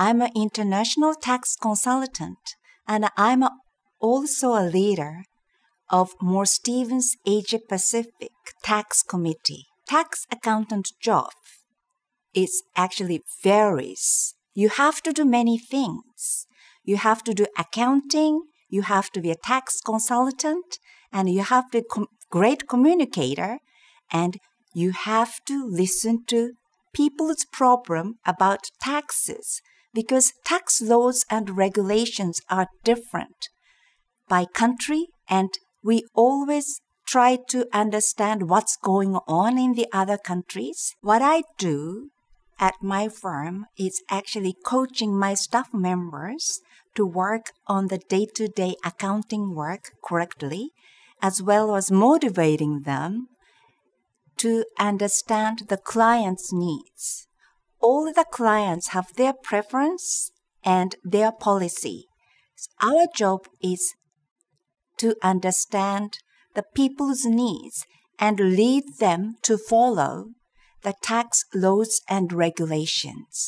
I'm an international tax consultant, and I'm also a leader of Moore Stephens Asia Pacific Tax Committee. Tax accountant job is actually varies. You have to do many things. You have to do accounting, you have to be a tax consultant, and you have to be a great communicator, and you have to listen to people's problem about taxes, because tax laws and regulations are different by country, and we always try to understand what's going on in the other countries. What I do at my firm is actually coaching my staff members to work on the day-to-day accounting work correctly, as well as motivating them to understand the client's needs. All the clients have their preference and their policy. So our job is to understand the people's needs and lead them to follow the tax laws and regulations.